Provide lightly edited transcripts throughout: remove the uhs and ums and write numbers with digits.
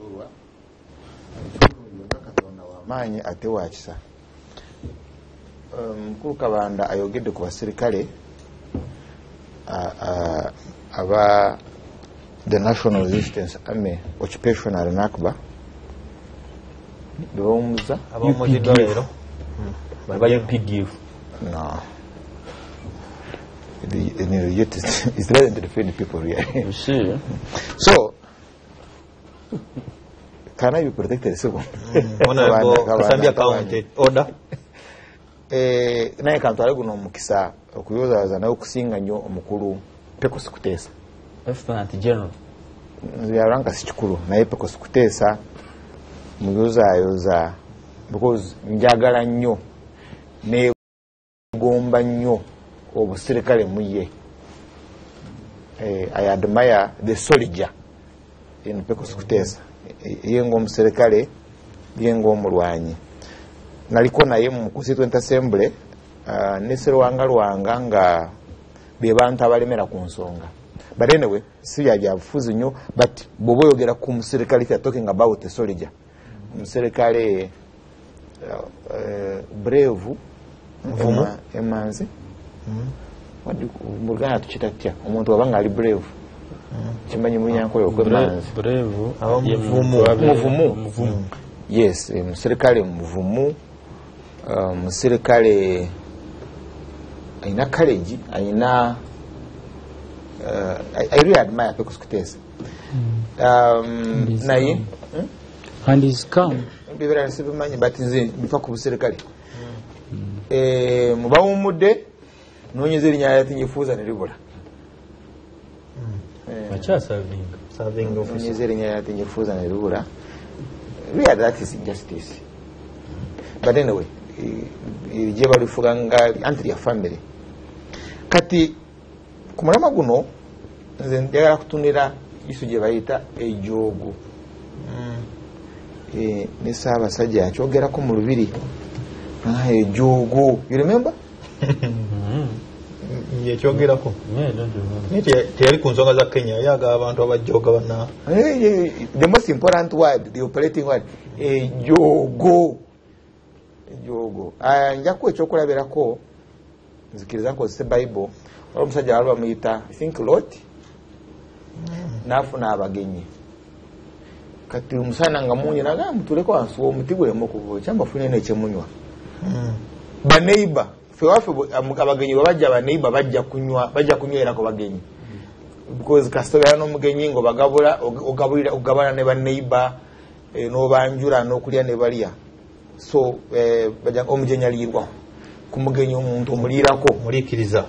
Surwa Katonda w'amaanyi ate wa kisa. Mukulu Kabanda ayogedde ku basirikale aba the National Resistance Army Occupational Nakba Domza abamodidolero babayo PDF no the is relevant to defend the people here. You see. So can I be protected so Zambia county order naye kantu ale guno mukisa okuyozaza naye okusinga nnyo omukulu Pecos Kuteesa Lieutenant General ziaranga sikikulu naye Pecos Kuteesa muyozayoza because njagala nnyo ne gomba nnyo obusirikale muye. I admire the soldier in Pecos Kuteesa yengo omusirikale yengo omulwanyi naliko naye mu constituent assembly nesero wangalwanga nga be bantu abalemera ku nsonga but anyway si yaja afuzi nyo but bobo yogera ku musirikale talking about the soldier musirikale brave mvumo emanzi wadi murgana tuchitatya omuntu abanga ali brave chimanyi munyanko yokwe manzi brave mvumo yes musirikale mvumo musirikale aina college aina I really admire Pecos Kuteesa naye and is calm bibera sibe manye batize bifa ku musirikale mubawumude nonyeze linya yati nyifuza nilibula acha serving nonyeze linya yati nyifuza nilibula really that is injustice but anyway jeba lufuganga anti ya family kati kumulama guno nze ndagala kutunira isu gye bayita ejogo ne saba sajja akyogera ko mu lubiri ejogo you remember ye kyogera ko ne teri kunzonga za Kenya yaga abantu abajoga bana the most important word the operating word ejogo jogo anja ku ekyokulabirako nzikiriza nkozese Bible wali omusajja wali bamuyita think Lot nafuna abagenyi kati omusana nga munyi naga mutuleko wansuwa omuti gulemu okuva kyambafuna eno ekyemunywa baneiba fe waffe abagenyi babajja baneiba bajja kunywerako bagenyi because kasitobera n'omugenyi ng'obagabula ogabulira ne baneiba n'obanjula n'okulya ne balya so baja omujenya lirwa kumugenya omuntu omulirako mulikiriza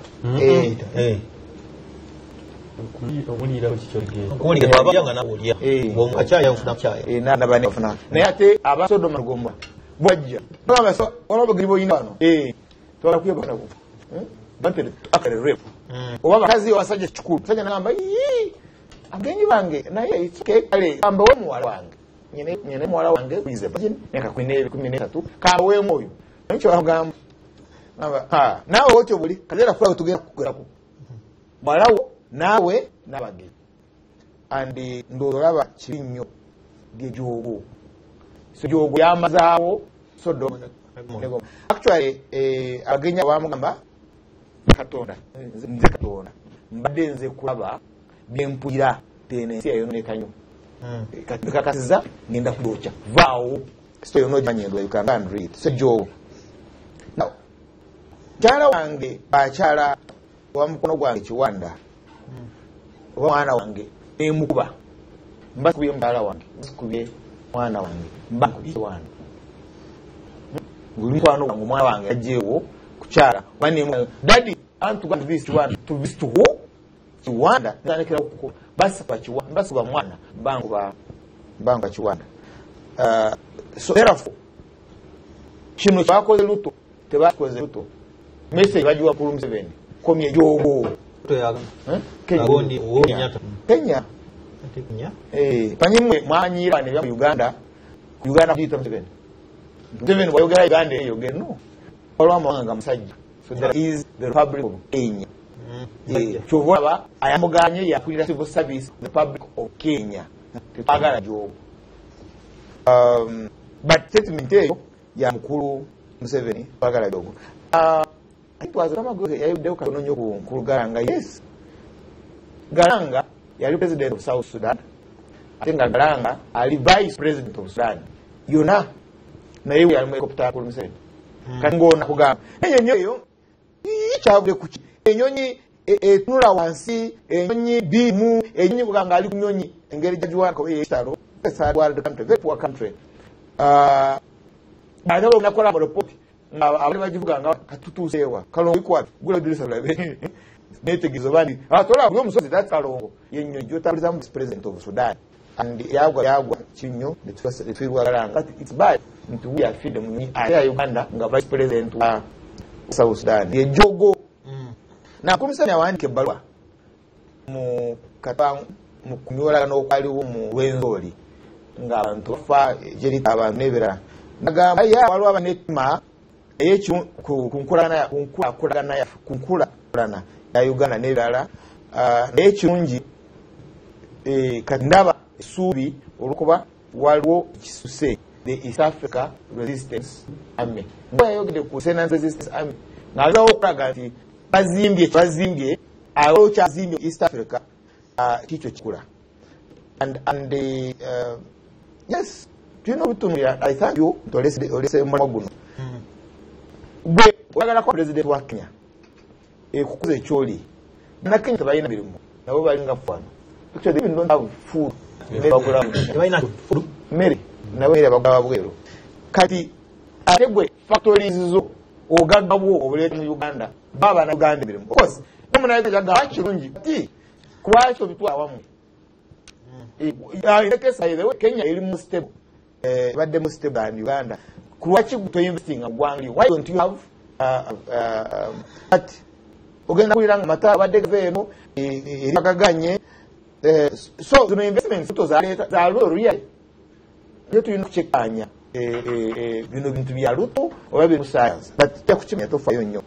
nyene mwala wange kuize bajin neka kwinele 13 kawe moyo ncho agamba ha nawe ocho buli kazera fula tugera kugerako balawo nawe nabage andi ndoraba chinyo gejogo so jogo yamazawo so do actually agenya wamugamba Katonda nze Katonda mbadenze kulaba byempulira tenensi ayonekanyo kakasiza ngenda kudocha vao stoyo no janyendo yukanga and read so joe now jala wange bachala wa mkono gwange chiwanda mwana wange emukuba mbakuye mbala wange mbakuye mwana wange mbakuye mwana ngulumkwano wange mwana wange ajewo kuchara wani daddy antu gwange this one to this to who chiwanda ndanekira okuko basi kwa chiwanda basi kwa mwana bangu ba bangu chiwanda so therefore chino bakoze Ruto tebakoze Ruto message bajiwa ku Museveni komye jogo to ya Kenya Nyata Kenya Kenya panyimwe mwanyira ne ya Uganda Uganda kuita Museveni Museveni wa Uganda Uganda yogeno olwa mwanga musajja so that is the Republic of Kenya. Chuvuaba ayamuganye yakulira civil service the Republic of Kenya. Agala job. But statement eyo ya mukuru Museveni bagala dogo atwaza kama gwe yayudeuka nonyo ku Garanga. Yes, Garanga yali president of South Sudan, atenga Garanga ali vice president of Sudan yona na yewe yalimweko kutaku Museveni kangona kugamba enyo ichabuye kuchi enyonyi etunula wansi enyonyi bimu enyonyi kuganga ali kunyonyi engeri jajuwako yesaro pesa world country very poor country baadalo nakola malopoti abali bajivuga nga katutusewa kalongo ikwa gula dilisa labe nete gizobani atola bwo musozi that kalongo yenyo jotaliza president of Sudan and yagwa chinyo litwasirwa Garanga it's bad ntu we are feed munyi aya Uganda nga vice president wa South Sudan ye jogo na komisana yawanike balwa mu katangu mu kunyola no kwaliwo mu wenzoli nga abantu fa jeri abantu nebera naga ya balwa abanetima echo kunkulana kunkulana ya kunkulana ya Uganda nebera nechunji kandaba subi olukuba walwo kisuse the East Africa Resistance Army ngayogide ku Senate Resistance Army nazo okagati bazimbye abo chazimbye East Africa kicho chikula and the yes do you know to me I thank you to listen mwaguno bwe wagala kwa president wa Kenya kukuze choli na Kenya tabayina bilimu nabo balinga fana actually even don't have food program tabayina food Mary nabo era bagaba bwero kati ategwe factories zo ogagabwo obuleta mu Uganda baba na Uganda bilimu of course namuna yajaga achirungi ti kwacho bitu awamu ya ndekesa yewe Kenya ili mu stable badde mu stable and Uganda kuwachi kuto investing agwangi why don't you have at ogenda kuliranga mata badde veno akaganye so zino investments to za real yetu inochekanya bino bintu bya Ruto obabe mu science but takuchimya tofa yonyo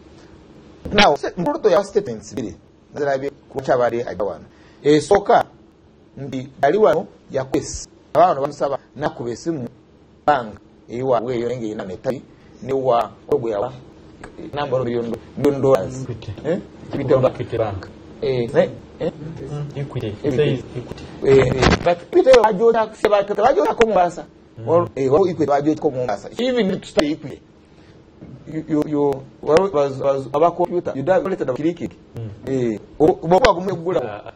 now Ruto ya statements bili zirabe kuchabari agawana soka ndi aliwano ya kwesi abantu bamusaba nakubesimu banga iwa weyo nge ina metali ni wa kogo yawa number $1 million equity bank but Peter ajoda kuseba ajoda komubasa or equity ajoda komubasa even to stay equity you was about computer you dive related to click ubaba kumegula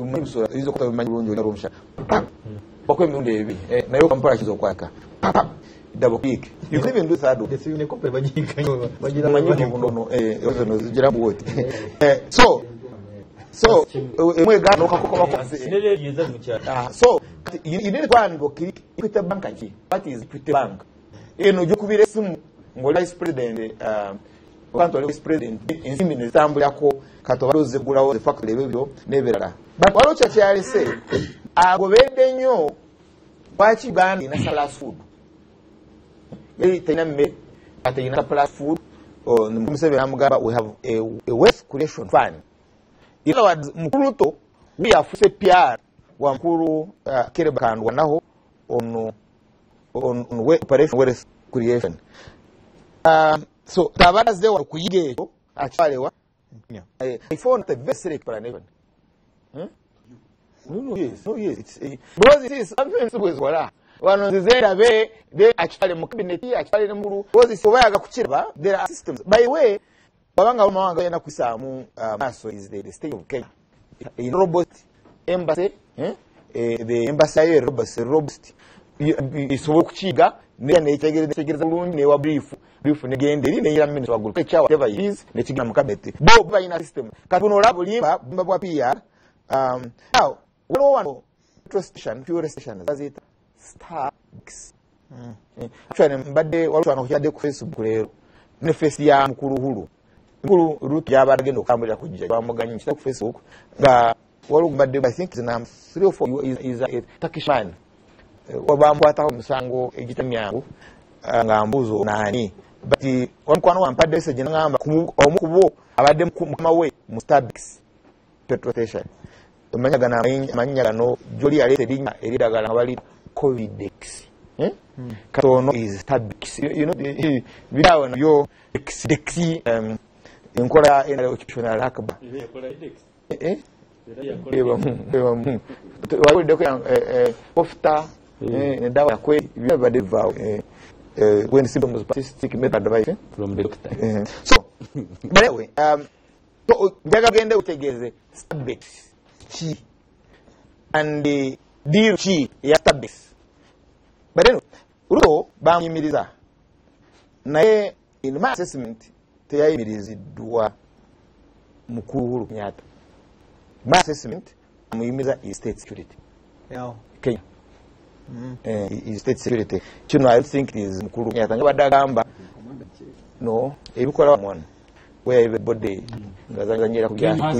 umso izo kutawe manyonyo narumsha bakwe munde ebi na yo kampala chizo kwaka double click you even do third one desine kompe bajika manyonyo ndono ozo nozijira bote so mwega no kakokoma ko nele yeza mucha so you need one go click equity bank achi what is equity bank eno jukubire simu ngola president kwanto ali president insimi netambu yako katobaroze gulawo the fact lebyo neberara but walo chache ali say agobede nyo kwachi bandi na sala food yeli tena me atayina plus food or Museveni amugaba we have a wealth creation fund in other words mukuluto we have CPR wa mkuru kerebakandwa naho on operation wealth creation so tabanas de wa kuyige actually wa I found the best rate for an even no yes it's because it is something with wala wanozizera be they actually mu cabinet actually muru because so bayaga kuchirba there are systems by way babanga omawanga yana kusamu maso is the state of Kenya in robot embassy the embassy robust isobo kuchiga nene itegereza bulungi ne wa brief ne gende ne yira minute waguluka cha whatever it is ne chiga mu kabete bo ba ina system katuno labo limba bwa pia now wolo wano station fuel station azita Starbucks actually mbadde walo wano kyade ku Facebook lero ne face ya mukuru Ruto yabagenda okamulira kujja bamuganya ku Facebook nga walo mbadde I think the name 3 or 4 is a Turkish man wabambwata omusango egitamyango ngambuzo nani bati onkwano wampadde seje ngamba omukubo abadde mukumawe mu Starbucks petrol station manyagana no joli alete dinya eridagala abali covid Katono is tabix. You know, the video yo dexi inkwara ina da occupational hakaba. When symptoms statistic made advice from the doctor. So, by the way, so Jagabende utegeze stabbix chi and the deal chi ya stabbix. But then Ruto bamimiriza na ye in my assessment teyimirizi dua mukuru nyata. My assessment amimiriza is state security. Yeah. Kenya. State security. You know, I think it is Mukuru. No, where everybody you know,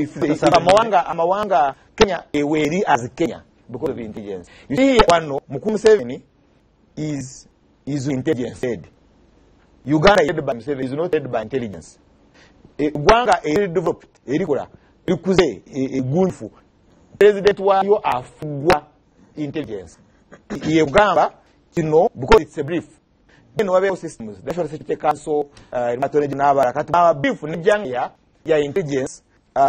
if Amawanga Kenya away as Kenya because of intelligence. You see, one no Mukum is intelligence said. Uganda is by himself is not led by intelligence. Uganda is developed irregular. Ukuze gunfu president wa yo afugwa intelligence yegamba kino because it's a brief then wabe systems national security council matology na barakati ba brief ni janga ya intelligence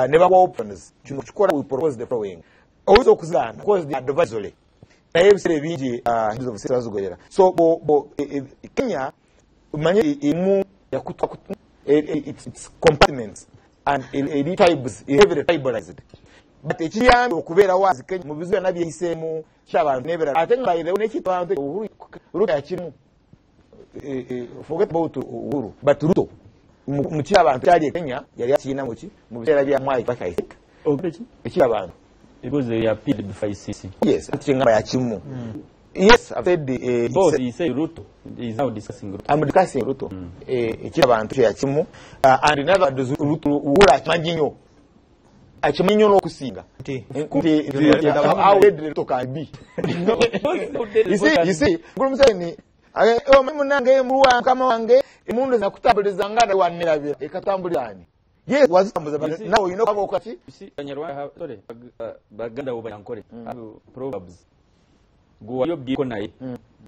never opens kino chukora we propose the following also kuzana cause the advisory na yebisere bingi hizo bisera zugera so bo Kenya manye imu yakutwa its compartments and in tribes, heavily tribalized. But a Chian or Kubera was Kenya, Mubizu and Abi Semu, Shavan, never. I think by the only Chitan, Rukachin, forget about Uru, but Ruto, Muchavan, Tadi Kenya, Yasina Muchi, Mubera, my Pakai, Chiavan. Because they appealed by Sisi. Yes, I think by Achimu. Yes, I said the both he say Ruto. He is now discussing Ruto. I'm discussing Ruto. Chiaban Chiachimu and another does Ruto Ura Manjino. Achiminyo no kusinga. How did Ruto can be? You see, Grumseni. Oh, Mimunange, Mua, Kamange, Imundes Akutabri Zangada, one Navia, a Katambuliani. Yes, was now you know how Kati. You see, and you have sorry, Baganda over Ankore. Proverbs. Guayob Gikonai,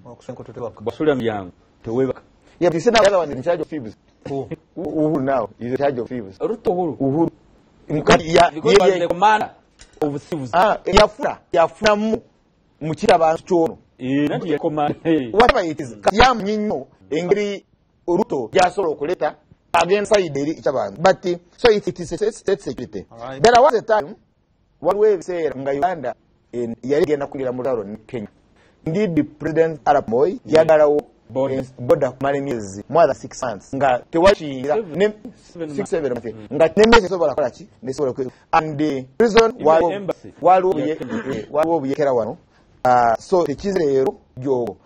Basuram Yang, to Webak. Yep, you see now the other one in charge of Phoebus. Who now is in charge of Phoebus? Ruto, who is the commander of Phoebus? Ah, Yafura Mu, Muchiraba Stone. Not your command. Whatever it is, Yam Nino, Angry Ruto, Yasoro Coleta, against Ichaban. But so it is a state security. There was a time, one way we say, Ngayanda, in Yarigena Kula Muraro in Kenya. Indeed, the President Arap Moi, Yadarao, Boda Mariniz, more than 6 months. Nga Tewachi, name 6, 7, Nga Nemes is over a Karachi, and the prison while embassy, while we Kerawano. So the Chizero, Joe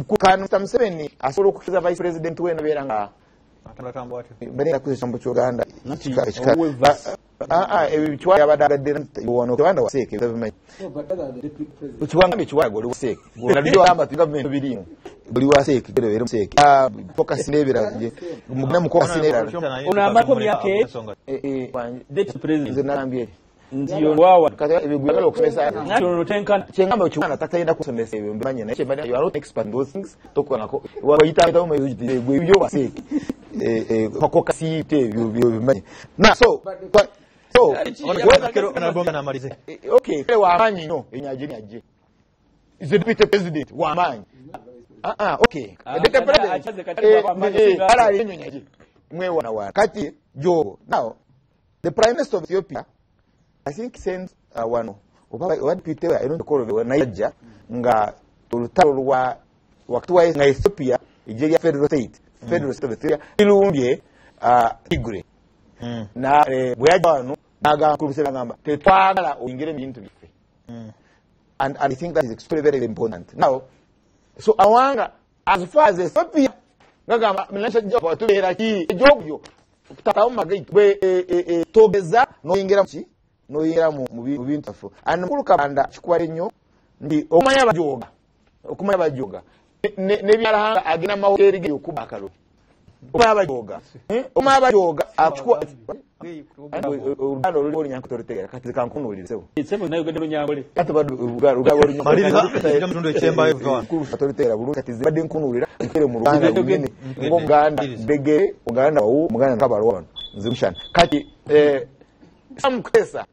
Kukan, some 7, Asoro Kuza Vice President when we are Benita Kusambuchuganda, not Chicago. Which one about that didn't you want to go sick? Which one would sick? Well, you are about the government video. But you are sick, very sick. Focus Nevada, Mukasin, that's president. You are not expert those things. Tokonako, well, you are sick. Now, so, okay, Wamani, no, in Nigeria. Is the deputy president, Wamani? Okay. Now, the Prime Minister of Ethiopia, I think, sends one. What people I don't call it Nigeria, Nga, Tultawa, Waktua, Ethiopia, Nigeria Federal State of Ethiopia, Ilumbe, Tigray. Na wejano naga kurusewa namba tetwagala uingiremi into life and I think that is extremely very important now so awanga as far as Ethiopia naga mlanisha job watu hierarchy job yo kutaka umagait we tobeza no ingira mu bintu afu and kulukanda chikwarenyo ndi okumanya bajoga nebyarahanga agina maheri gyo kubakalo Umabajyoga umabajyoga akwa urugano ruri muri nyakutorutega kati kankunuriseho itsemo nayo gende nyambole kati badugaro gabori marina ya mundo chemba everyone kutorutera buru kati zibade nkunurira ikere mu ruganda ngene ngo muganda begere uganda wu muganda kabarwana nzimushana kati samukesa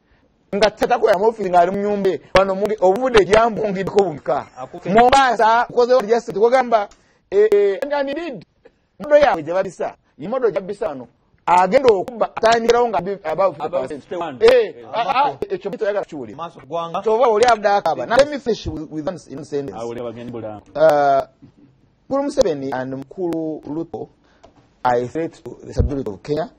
ngatata ko yamofiri ngari mnyumbe bano muri ovude jambo ngidiko bumka mobasa koze ryasiti kogamba ngani did ndo yawe jabisa imodo jabisano agendo okuba atandirawo ngabi above echo bito yaga chuli maso gwanga tova oli abda akaba na let me finish with one sentence awole abageni bola Mukuru Museveni and Mukuru Ruto I threat to the stability of Kenya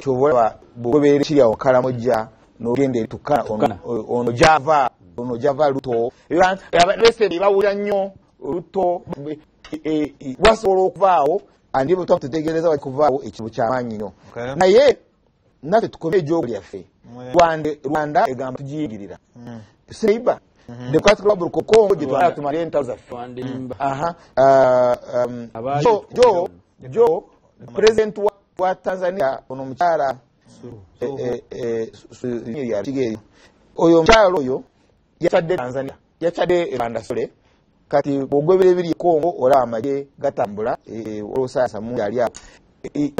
chovola bobere chiya okaramoja no gende tukana ono Java Ruto lese bawura nyo Ruto wasoro kuvao andi buto tutegereza bakuvao ikibu cyamanyi nyo na ye natwe tukomeye jogo yafe Rwanda egamba tujigirira seiba de kwatse club kokongo gitwara tumarenta za fundimba jo president wa Tanzania onomchara ya tigeri oyo mcharo yo yatade Tanzania yatade Rwanda sole kati bogwebere biri Kongo oramaje gatambula orosasa mu yali ya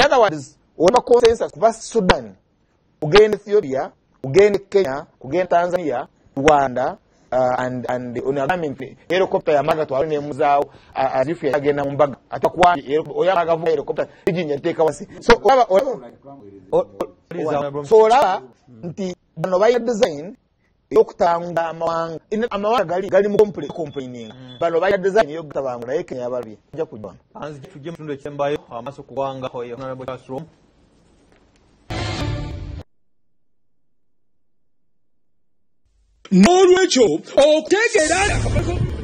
other words oba consensus kuva Sudan ugende Ethiopia ugende Kenya ugende Tanzania Rwanda and unagamente helicopter yamaga twarone muzao arifu yagenda mumbaga atakuwa oyamaga vuga helicopter iginya teka wasi so oba so la nti bano baye design yokutanga amawanga amawanga gali mu complaining bano bya design yo gutabangura yake nyababi njya kujwana hanze tujye mu ndo cyembayo amaso kuwanga ho yo nabo classroom no rwecho otegera